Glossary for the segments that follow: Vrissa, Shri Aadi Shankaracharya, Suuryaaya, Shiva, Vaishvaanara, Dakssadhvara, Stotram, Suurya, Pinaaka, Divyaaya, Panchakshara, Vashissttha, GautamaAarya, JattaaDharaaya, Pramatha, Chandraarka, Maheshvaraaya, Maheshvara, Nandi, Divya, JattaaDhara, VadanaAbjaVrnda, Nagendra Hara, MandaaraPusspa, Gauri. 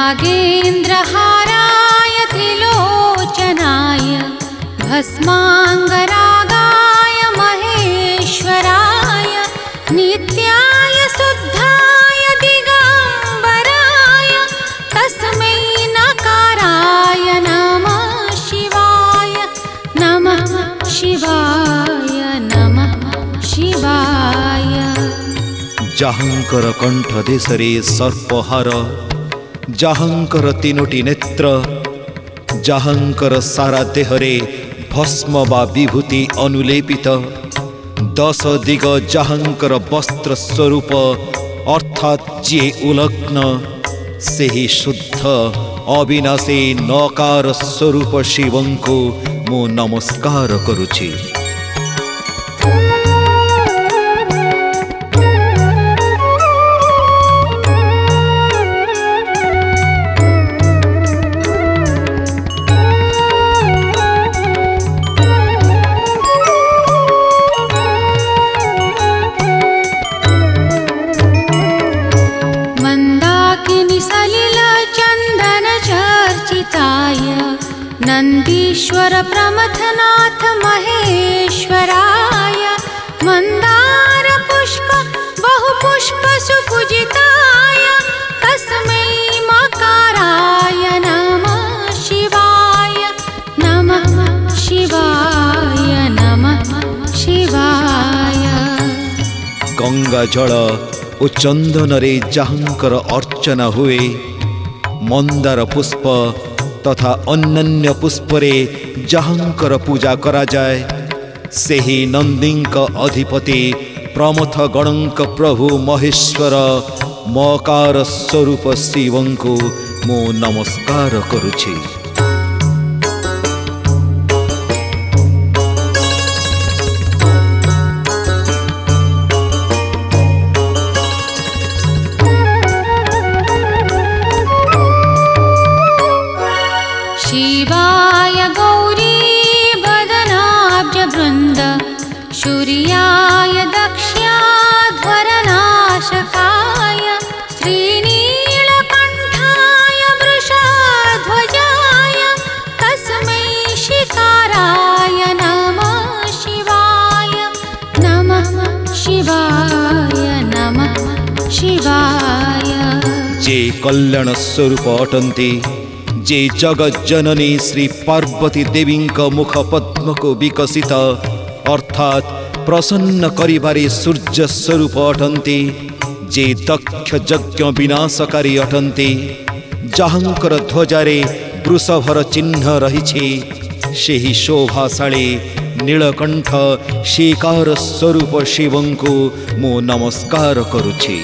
नागेन्द्रहाराय त्रिलोचनाय भस्मांगरागाय महेश्वराय नित्याय शुद्धाय दिगंबराय तस्मै नकाराय नमः शिवाय नमः शिवाय नमः शिवाय। जाहंकर कंठ देशरे सर्पहार, जाहंकर तीनोटी नेत्र, जाहंकर सारा देहरे भस्म बा विभूति अनुलेपित, दश दिग जाहंकर वस्त्र स्वरूप अर्थात जे उलग्न से ही शुद्ध अविनाशी नकार स्वरूप शिवं को मो नमस्कार करुछि। नंदीश्वर प्रमथनाथ महेश्वराय मंदार पुष्प बहुपुष्प सुपूजिताय तस्मै मकाराय नमः शिवाय नमः शिवाय। गंगा जल और चंदन रे जाहंकर अर्चना हुए, मंदार पुष्प तथा अन्य पुष्परे जाहंकर पूजा करा जाए। से ही नंदींक अधिपति प्रमथ गणंक प्रभु महेश्वर मकार स्वरूप शिवं को मो नमस्कार करुछि। शिवाय गौरी वदनाब्जवृन्द, सूर्याय दक्षाध्वरनाशकाय श्री नीलकण्ठाय वृषध्वजाय तस्मै शिकाराय नमः शिवाय नमः शिवाय। जे कल्याण स्वरूप अटन्ति जे जगत जननी श्री पार्वती देवी मुख पद्म को विकसित अर्थात प्रसन्न करिबारे सूर्य स्वरूप अटन्ति, जे दक्ष यज्ञ विनाशकारी अटन्ति, जहाँकर ध्वजारे वृषभर चिह्न रहिछि, सेही शोभाशाली नीलकण्ठ शिकार स्वरूप शिवं को मो नमस्कार करुछि।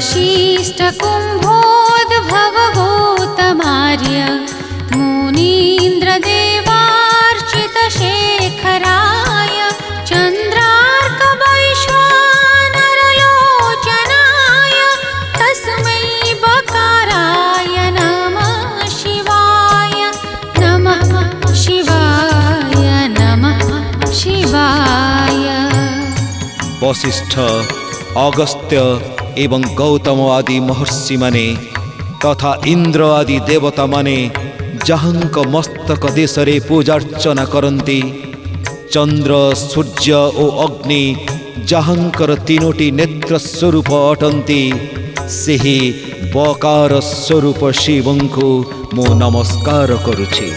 वशिष्ठ कुंभोद्भव गौतमार्य मुनीन्द्र देवार्चित शेखराय चंद्रार्क वैश्वानर लोचनाय तस्मै बकाराय नमः शिवाय नमः शिवाय। वशिष्ठ अगस्त्य एवं गौतम आदि महर्षि माने तथा इंद्र आदि देवता माने जहाँक मस्तक देशरे पूजार्चना करती, चंद्र सूर्य और अग्नि जहाँकर तीनोटी नेत्र स्वरूप अटंती, से ही बकार स्वरूप शिवं को मो नमस्कार करुछि।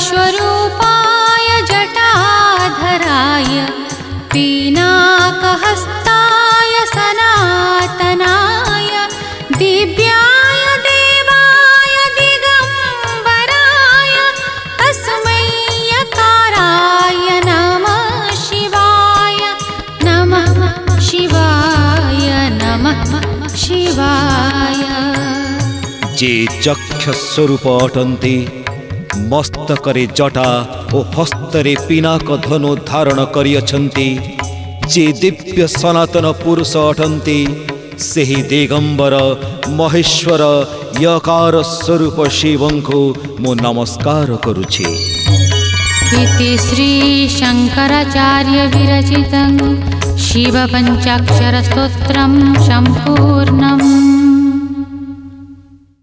स्वरूपाय जटाधराय पीनाकहस्ताय सनातनाय दिव्याय देवाय दिगंबराय तस्मै यकाराय जे चक्षस्वरूप अटंती मस्तकरे जटा और हस्तरे पिनाक धनु धारण करियछन्ति। जे दिव्य सनातन पुरुष अटंती से ही दिगंबर महेश्वर यकार स्वरूप शिवं को मो नमस्कार करुछि। इति श्री शंकराचार्य विरचितं शिव पंचाक्षर स्तोत्रं संपूर्णम्।